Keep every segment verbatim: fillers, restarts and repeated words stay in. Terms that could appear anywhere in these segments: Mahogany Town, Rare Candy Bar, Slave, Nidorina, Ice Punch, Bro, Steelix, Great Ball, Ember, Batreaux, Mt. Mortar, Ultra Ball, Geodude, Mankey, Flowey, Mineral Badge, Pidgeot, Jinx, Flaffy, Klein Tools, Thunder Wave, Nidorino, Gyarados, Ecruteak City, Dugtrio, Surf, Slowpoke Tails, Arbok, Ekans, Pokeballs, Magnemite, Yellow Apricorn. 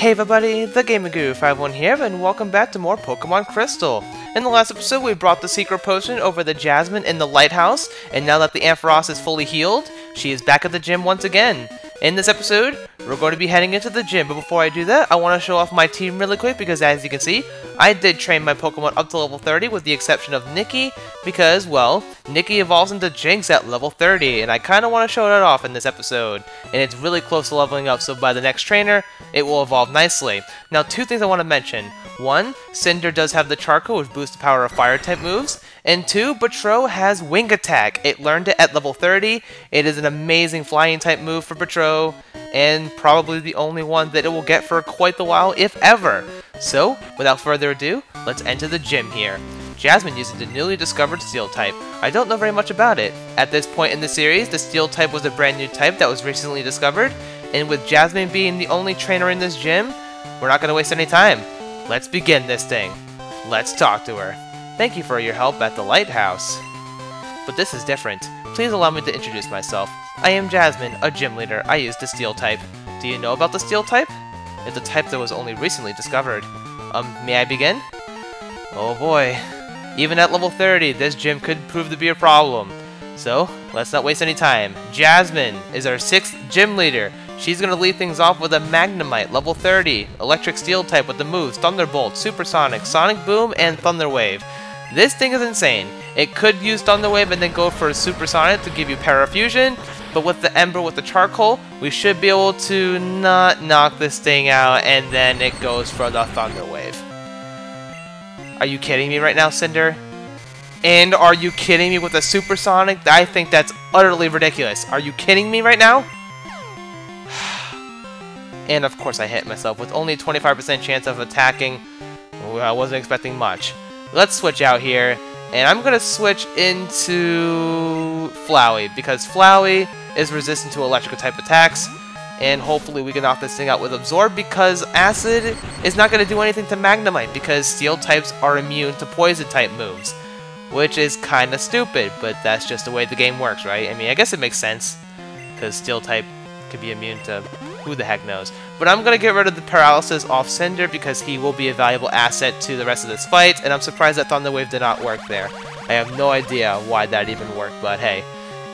Hey everybody, the Gaming Guru five one here, and welcome back to more Pokemon Crystal. In the last episode, we brought the secret potion over to Jasmine in the lighthouse, and now that the Ampharos is fully healed, she is back at the gym once again. In this episode, we're going to be heading into the gym, but before I do that, I want to show off my team really quick because as you can see, I did train my Pokemon up to level thirty with the exception of Nikki, because, well, Nikki evolves into Jinx at level thirty, and I kind of want to show that off in this episode. And it's really close to leveling up, so by the next trainer, it will evolve nicely. Now, two things I want to mention. One, Cinder does have the Charcoal, which boosts the power of Fire-type moves. And two, Batreaux has Wing Attack. It learned it at level thirty. It is an amazing Flying-type move for Batreaux, and probably the only one that it will get for quite the while, if ever. So, without further ado, let's enter the gym here. Jasmine uses the newly discovered Steel-type. I don't know very much about it. At this point in the series, the Steel-type was a brand new type that was recently discovered, and with Jasmine being the only trainer in this gym, we're not going to waste any time. Let's begin this thing. Let's talk to her. Thank you for your help at the lighthouse. But this is different. Please allow me to introduce myself. I am Jasmine, a gym leader. I use the Steel type. Do you know about the Steel type? It's a type that was only recently discovered. Um, may I begin? Oh boy. Even at level thirty, this gym could prove to be a problem. So, let's not waste any time. Jasmine is our sixth gym leader. She's going to lead things off with a Magnemite, level thirty, Electric Steel type with the moves Thunderbolt, Supersonic, Sonic Boom, and Thunder Wave. This thing is insane. It could use Thunder Wave and then go for a Supersonic to give you Parafusion, but with the Ember with the Charcoal, we should be able to not knock this thing out, and then it goes for the Thunder Wave. Are you kidding me right now, Cinder? And are you kidding me with a Supersonic? I think that's utterly ridiculous. Are you kidding me right now? And of course I hit myself with only a twenty-five percent chance of attacking. Well, I wasn't expecting much. Let's switch out here. And I'm going to switch into Flowey, because Flowey is resistant to electrical type attacks. And hopefully we can knock this thing out with Absorb, because Acid is not going to do anything to Magnemite, because Steel types are immune to Poison type moves. Which is kind of stupid, but that's just the way the game works, right? I mean, I guess it makes sense, because Steel type could be immune to who the heck knows. But I'm going to get rid of the paralysis off Cinder because he will be a valuable asset to the rest of this fight, and I'm surprised that Thunder Wave did not work there. I have no idea why that even worked, but hey.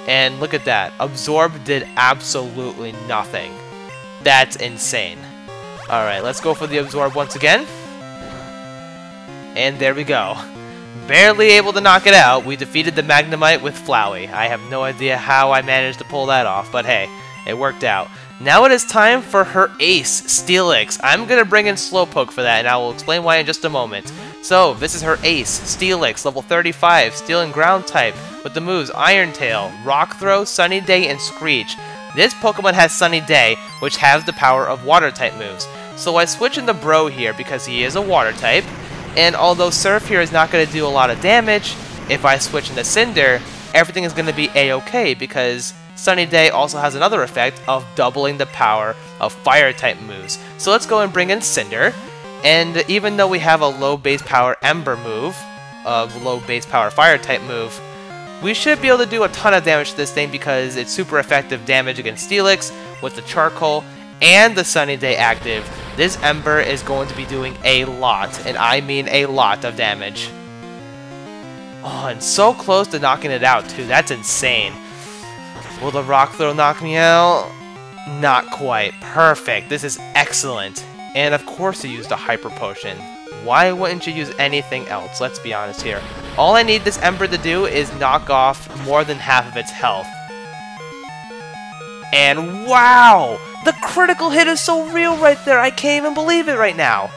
And look at that. Absorb did absolutely nothing. That's insane. Alright, let's go for the Absorb once again. And there we go. Barely able to knock it out, we defeated the Magnemite with Flowey. I have no idea how I managed to pull that off, but hey, it worked out. Now it is time for her ace, Steelix. I'm going to bring in Slowpoke for that, and I will explain why in just a moment. So, this is her ace, Steelix, level thirty-five, Steel and Ground type, with the moves Iron Tail, Rock Throw, Sunny Day, and Screech. This Pokemon has Sunny Day, which has the power of Water type moves. So I switch into Bro here because he is a Water type, and although Surf here is not going to do a lot of damage, if I switch into Cinder, everything is going to be A-okay because Sunny Day also has another effect of doubling the power of Fire-type moves. So let's go and bring in Cinder, and even though we have a low base power Ember move, a low base power Fire-type move, we should be able to do a ton of damage to this thing because it's super effective damage against Steelix with the Charcoal and the Sunny Day active. This Ember is going to be doing a lot, and I mean a lot of damage. Oh, and so close to knocking it out too, that's insane. Will the Rock Throw knock me out? Not quite. Perfect. This is excellent. And of course he used a Hyper Potion. Why wouldn't you use anything else? Let's be honest here. All I need this Ember to do is knock off more than half of its health. And wow! The critical hit is so real right there! I can't even believe it right now!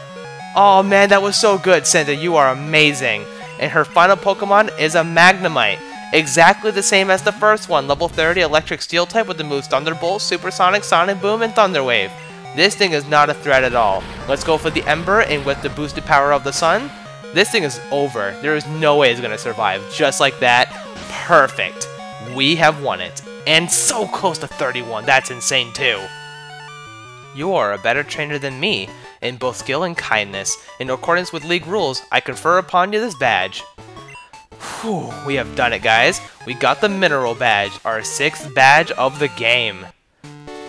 Oh man, that was so good, Cinder. You are amazing. And her final Pokemon is a Magnemite. Exactly the same as the first one, level thirty, Electric Steel type with the moves Thunderbolt, Supersonic, Sonic Boom, and Thunder Wave. This thing is not a threat at all. Let's go for the Ember, and with the boosted power of the sun, this thing is over. There is no way it's going to survive. Just like that, perfect. We have won it. And so close to thirty-one, that's insane too. You're a better trainer than me, in both skill and kindness. In accordance with league rules, I confer upon you this badge. Whew, we have done it, guys. We got the Mineral Badge, our sixth badge of the game.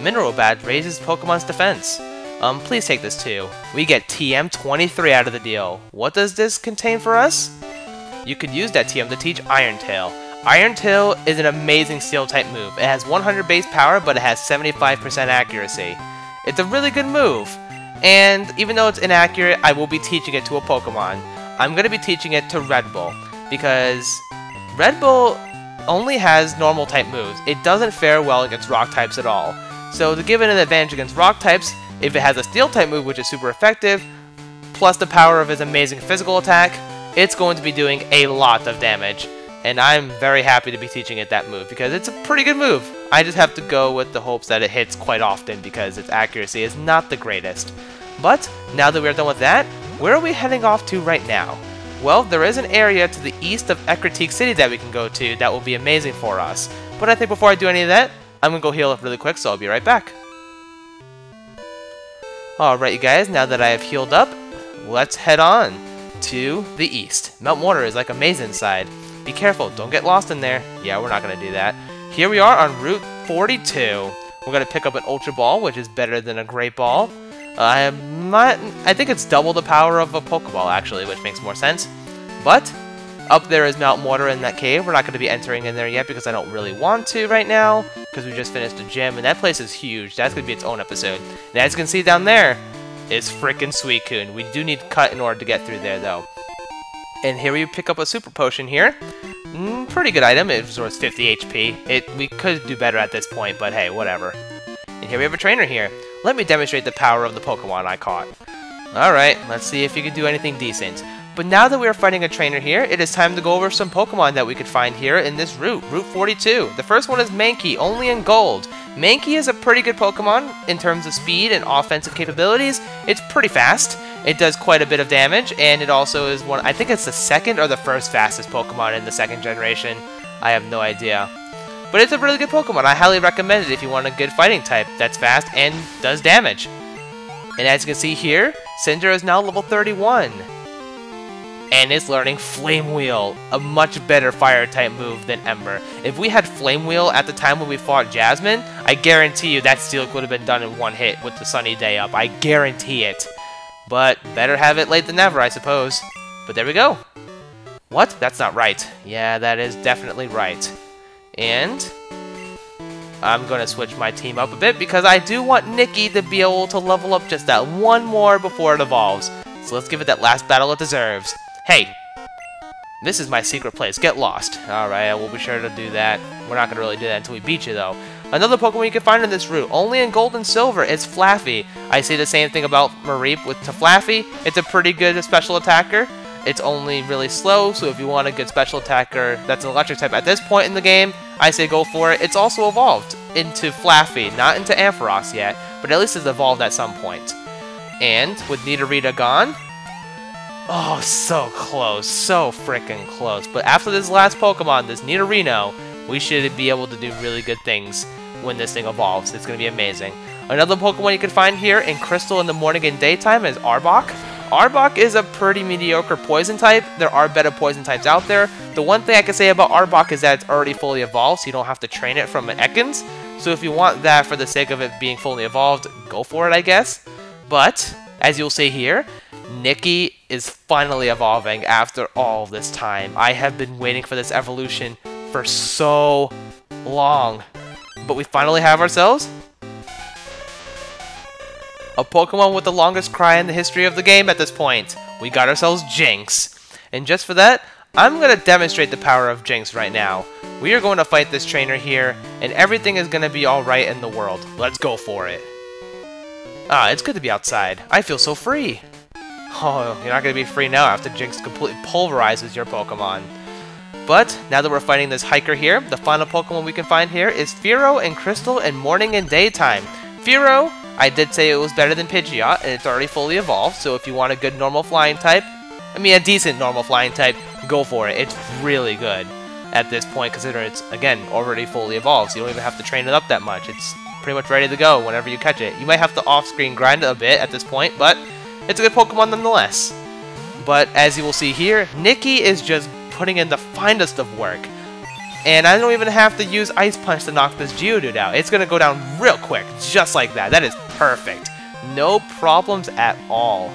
Mineral Badge raises Pokemon's defense. Um, please take this too. We get T M twenty-three out of the deal. What does this contain for us? You could use that T M to teach Iron Tail. Iron Tail is an amazing Steel-type move. It has one hundred base power, but it has seventy-five percent accuracy. It's a really good move. And even though it's inaccurate, I will be teaching it to a Pokemon. I'm going to be teaching it to Red Bull, because Red Bull only has normal-type moves. It doesn't fare well against rock-types at all. So to give it an advantage against rock-types, if it has a Steel-type move, which is super effective, plus the power of his amazing physical attack, it's going to be doing a lot of damage. And I'm very happy to be teaching it that move, because it's a pretty good move. I just have to go with the hopes that it hits quite often, because its accuracy is not the greatest. But now that we're done with that, where are we heading off to right now? Well, there is an area to the east of Ecruteak City that we can go to that will be amazing for us. But I think before I do any of that, I'm going to go heal up really quick, so I'll be right back. Alright you guys, now that I have healed up, let's head on to the east. Mount. Mortar is like a maze inside. Be careful, don't get lost in there. Yeah, we're not going to do that. Here we are on Route forty-two. We're going to pick up an Ultra Ball, which is better than a Great Ball. Uh, I am not... I think it's double the power of a Pokeball, actually, which makes more sense. But up there is Mount. Mortar in that cave. We're not going to be entering in there yet because I don't really want to right now, because we just finished the gym, and that place is huge. That's going to be its own episode. And as you can see down there is frickin' Suicune. We do need Cut in order to get through there, though. And here we pick up a Super Potion here. Mm, pretty good item. It absorbs fifty H P. It, we could do better at this point, but hey, whatever. And here we have a trainer here. Let me demonstrate the power of the Pokemon I caught. Alright, let's see if you can do anything decent. But now that we are fighting a trainer here, it is time to go over some Pokemon that we could find here in this route, Route forty-two. The first one is Mankey, only in gold. Mankey is a pretty good Pokemon in terms of speed and offensive capabilities. It's pretty fast. It does quite a bit of damage, and it also is one, I think it's the second or the first fastest Pokemon in the second generation. I have no idea. But it's a really good Pokemon. I highly recommend it if you want a good fighting type that's fast and does damage. And as you can see here, Cinder is now level thirty-one. And it's learning Flame Wheel, a much better fire-type move than Ember. If we had Flame Wheel at the time when we fought Jasmine, I guarantee you that Steelix would have been done in one hit with the Sunny Day up. I guarantee it. But better have it late than never, I suppose. But there we go. What? That's not right. Yeah, that is definitely right. And I'm going to switch my team up a bit because I do want Nikki to be able to level up just that one more before it evolves. So let's give it that last battle it deserves. Hey, this is my secret place. Get lost. Alright, I will be sure to do that. We're not going to really do that until we beat you, though. Another Pokemon you can find in this route, only in gold and silver, is Flaffy. I say the same thing about Mareep with to Flaffy. It's a pretty good special attacker. It's only really slow, so if you want a good special attacker that's an electric type at this point in the game, I say go for it. It's also evolved into Flaffy, not into Ampharos yet, but at least it's evolved at some point. And with Nidorina gone... Oh, so close, so freaking close. But after this last Pokemon, this Nidorino, we should be able to do really good things when this thing evolves. It's going to be amazing. Another Pokemon you can find here in Crystal in the morning and daytime is Arbok. Arbok is a pretty mediocre poison type. There are better poison types out there. The one thing I can say about Arbok is that it's already fully evolved, so you don't have to train it from an Ekans. So if you want that for the sake of it being fully evolved, go for it, I guess. But, as you'll see here, Nikki is finally evolving after all this time. I have been waiting for this evolution for so long. But we finally have ourselves a Pokemon with the longest cry in the history of the game at this point. We got ourselves Jinx. And just for that, I'm going to demonstrate the power of Jinx right now. We are going to fight this trainer here, and everything is going to be alright in the world. Let's go for it. Ah, it's good to be outside. I feel so free. Oh, you're not going to be free now after Jinx completely pulverizes your Pokemon. But now that we're fighting this hiker here, the final Pokemon we can find here is Fearow and Crystal in morning and daytime. Fearow, I did say it was better than Pidgeot, and it's already fully evolved, so if you want a good normal flying type, I mean a decent normal flying type, go for it. It's really good at this point, considering it's, again, already fully evolved, so you don't even have to train it up that much. It's pretty much ready to go whenever you catch it. You might have to off-screen grind it a bit at this point, but it's a good Pokemon nonetheless. But as you will see here, Nikki is just putting in the finest of work. And I don't even have to use Ice Punch to knock this Geodude out. It's going to go down real quick, just like that. That is perfect. No problems at all.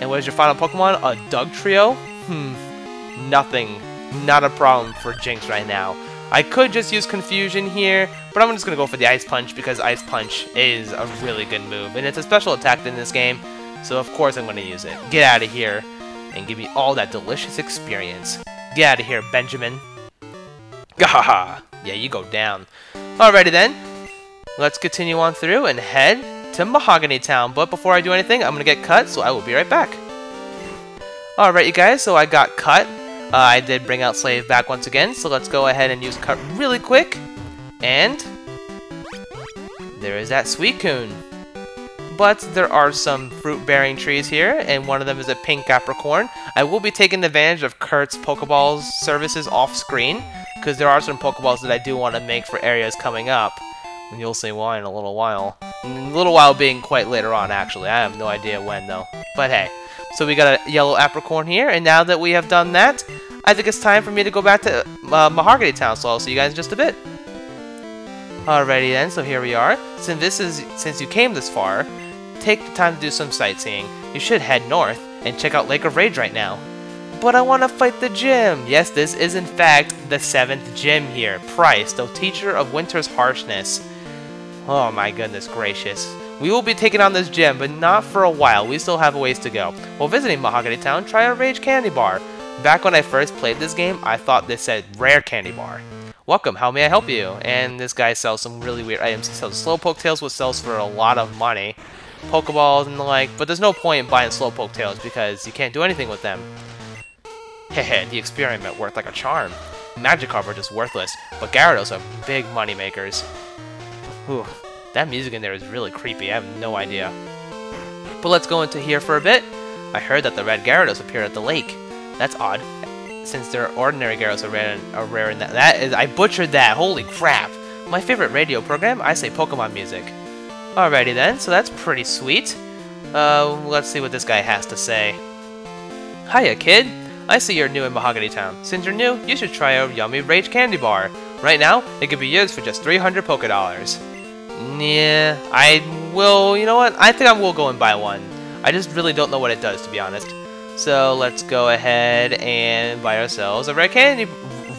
And what is your final Pokemon? A Dugtrio? Hmm. Nothing. Not a problem for Jinx right now. I could just use Confusion here, but I'm just going to go for the Ice Punch because Ice Punch is a really good move. And it's a special attack in this game, so of course I'm going to use it. Get out of here and give me all that delicious experience. Get out of here, Benjamin. Gahaha. Yeah, you go down. Alrighty then. Let's continue on through and head to Mahogany Town. But before I do anything, I'm going to get Cut, so I will be right back. Alright, you guys, so I got Cut. Uh, I did bring out Slave back once again, so let's go ahead and use Cut really quick. And there is that Suicune. But there are some fruit-bearing trees here, and one of them is a pink apricorn. I will be taking advantage of Kurt's Pokeballs services off-screen, because there are some Pokeballs that I do want to make for areas coming up. And you'll see why in a little while. In a little while being quite later on, actually. I have no idea when, though. But hey. So we got a yellow apricorn here, and now that we have done that, I think it's time for me to go back to uh, Mahogany Town, so I'll see you guys in just a bit. Alrighty then, so here we are. Since this is since you came this far, take the time to do some sightseeing. You should head north and check out Lake of Rage right now. But I want to fight the gym! Yes, this is in fact the seventh gym here. Price, the teacher of winter's harshness. Oh my goodness gracious. We will be taking on this gym, but not for a while. We still have a ways to go. While visiting Mahogany Town, try a Rage Candy Bar. Back when I first played this game, I thought this said Rare Candy Bar. Welcome, how may I help you? And this guy sells some really weird items. He sells Slowpoke Tails, which sells for a lot of money. Pokeballs and the like, but there's no point in buying Slowpoke Tails because you can't do anything with them. Hehe, the experiment worked like a charm. Magikarp are just worthless, but Gyarados are big money makers. Whew. That music in there is really creepy, I have no idea. But let's go into here for a bit. I heard that the red Gyarados appeared at the lake. That's odd, since their ordinary Gyarados are rare, are rare in that. That is, I butchered that, holy crap. My favorite radio program, I say Pokemon music. Alrighty then, so that's pretty sweet. Uh, let's see what this guy has to say. Hiya kid, I see you're new in Mahogany Town. Since you're new, you should try our yummy Rage Candy Bar. Right now, it can be used for just three hundred Poké Dollars. Yeah, I will, you know what, I think I will go and buy one. I just really don't know what it does, to be honest. So let's go ahead and buy ourselves a Rare Candy,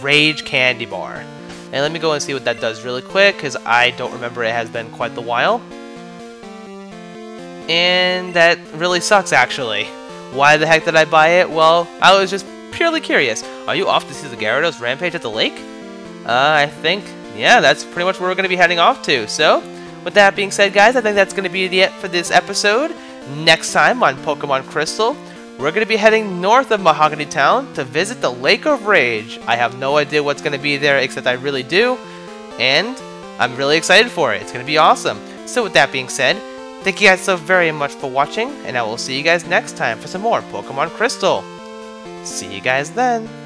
Rage Candy Bar. And let me go and see what that does really quick, because I don't remember, it has been quite the while. And that really sucks, actually. Why the heck did I buy it? Well, I was just purely curious. Are you off to see the Gyarados rampage at the lake? Uh, I think... yeah, that's pretty much where we're going to be heading off to. So, with that being said, guys, I think that's going to be the end for this episode. Next time on Pokemon Crystal, we're going to be heading north of Mahogany Town to visit the Lake of Rage. I have no idea what's going to be there, except I really do. And I'm really excited for it. It's going to be awesome. So, with that being said, thank you guys so very much for watching. And I will see you guys next time for some more Pokemon Crystal. See you guys then.